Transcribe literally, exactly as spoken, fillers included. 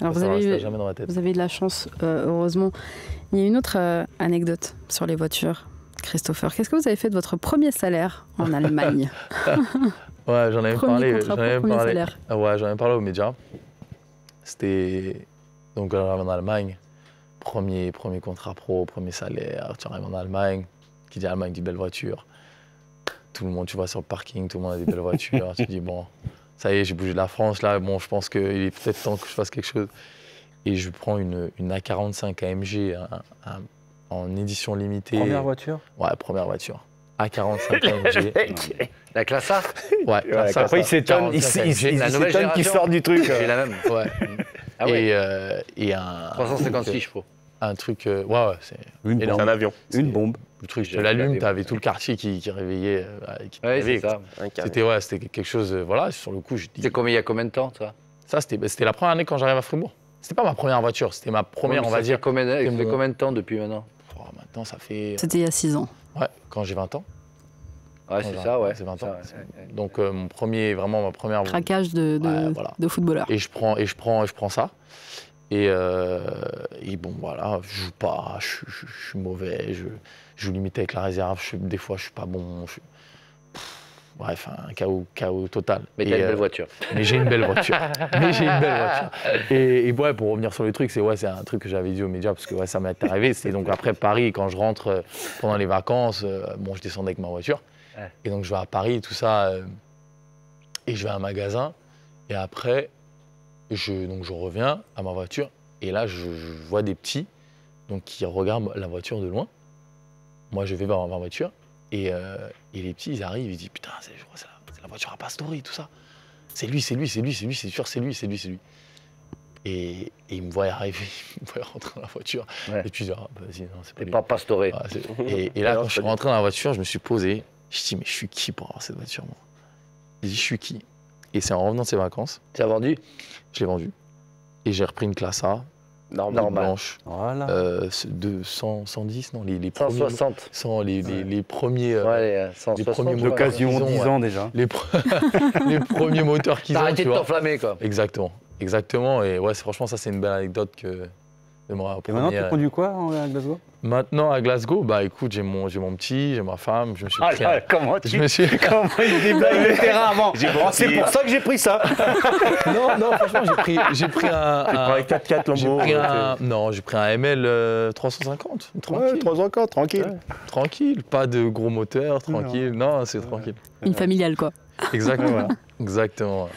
Alors vous, avez eu, jamais dans ma tête. Vous avez eu de la chance, euh, heureusement. Il y a une autre euh, anecdote sur les voitures. Christopher, qu'est-ce que vous avez fait de votre premier salaire en Allemagne? Ouais, j'en avais parlé. J'en avais parlé. Ouais, j'en avais parlé aux médias. C'était donc j'arrive en Allemagne, premier premier contrat pro, premier salaire. Tu arrives en Allemagne, qui dit Allemagne dit belle voiture. Tout le monde, tu vois, sur le parking, tout le monde a des belles voitures. Tu dis bon, ça y est, j'ai bougé de la France là. Bon, je pense qu'il est peut-être temps que je fasse quelque chose. Et je prends une, une A quarante-cinq A M G. Un, un, en édition limitée. Première voiture? Ouais, première voiture. A quarante-cinq A M G. La classe A? Ouais, classe A. Après, il s'étonne qu'il sort du truc. J'ai la même. Ouais. Ah ouais. Et, euh, et un. trois cent cinquante-six chevaux. Un truc. Euh, ouais, ouais, c'est. C'est un avion. Une bombe. Le truc, je l'allume, t'avais tout le quartier qui, qui réveillait. Euh, ouais, c'est ça. C'était ouais, quelque chose. Euh, voilà, sur le coup, je dis. C'est combien, il y a combien de temps, toi? Ça, c'était la première année quand j'arrive à Fribourg. C'était pas ma première voiture, c'était ma première, on va dire. Ça fait combien de temps depuis maintenant? Maintenant, ça fait. C'était il y a six ans. Ouais, quand j'ai vingt ans. Ouais, c'est ça, ouais. C'est vingt ans. Ça, ouais. Donc, euh, mon premier, vraiment, ma première. Craquage de, de, ouais, voilà. de footballeur. Et je prends, et je prends, et je prends ça. Et, euh, et bon, voilà, je joue pas, je, je, je suis mauvais, je, je joue limité avec la réserve, je, des fois, je suis pas bon. Je, pff, bref, un chaos, chaos total. Mais t'as une belle voiture. Euh, mais j'ai une belle voiture. mais j'ai une belle voiture. Et, et ouais, pour revenir sur le truc, c'est ouais, c'est un truc que j'avais dit aux médias parce que ouais, ça m'est arrivé. C'est donc après Paris, quand je rentre euh, pendant les vacances, euh, bon, je descendais avec ma voiture. Ouais. Et donc je vais à Paris, tout ça, euh, et je vais à un magasin. Et après, je donc je reviens à ma voiture. Et là, je, je vois des petits, donc qui regardent la voiture de loin. Moi, je vais voir ma voiture. Et, euh, et les petits, ils arrivent, ils disent putain, c'est la, la voiture à Pastori, tout ça. C'est lui, c'est lui, c'est lui, c'est lui, c'est sûr, c'est lui, c'est lui, c'est lui. Et, et ils me voient arriver, ils me voient rentrer dans la voiture. Ouais. Et puis ils disent, ah, vas-y, non, c'est pas lui. Pas Pastori. Ah, et, et là, alors, quand je suis rentré dans la voiture, je me suis posé, je dis, mais je suis qui pour avoir cette voiture, moi? Je dis, je suis qui? Et c'est en revenant de ces vacances. Tu as vendu? Je l'ai vendu. Et j'ai repris une classe A. Normal. Blanche. Voilà. Euh, de cent, cent dix, non, les, les cent soixante. Premiers, cent, les, les, les premiers. Ouais, les premiers d'occasion, dix ans ouais. déjà. Les, pre les premiers moteurs qu'ils ont. T'as arrêté de t'enflammer, quoi. Exactement. Exactement. Et ouais, franchement, ça, c'est une belle anecdote que de me rappeler. Et maintenant, tu conduis quoi à Glasgow? Maintenant, à Glasgow, bah écoute, j'ai mon, mon petit, j'ai ma femme, je me suis pris... Ah, un... comment tu... Je me suis... Comment il déblaye le terrain avant? C'est pour ça que j'ai pris ça. Non, non, franchement, j'ai pris, j'ai pris un... un... quatre quatre Lambo. Un... Non, j'ai pris un M L euh, trois cent cinquante, tranquille. Ouais, trois cent cinquante, tranquille. Ouais. Tranquille, pas de gros moteur, tranquille. Non, non c'est ouais. tranquille. Une familiale, quoi. Exactement, ouais. Exactement.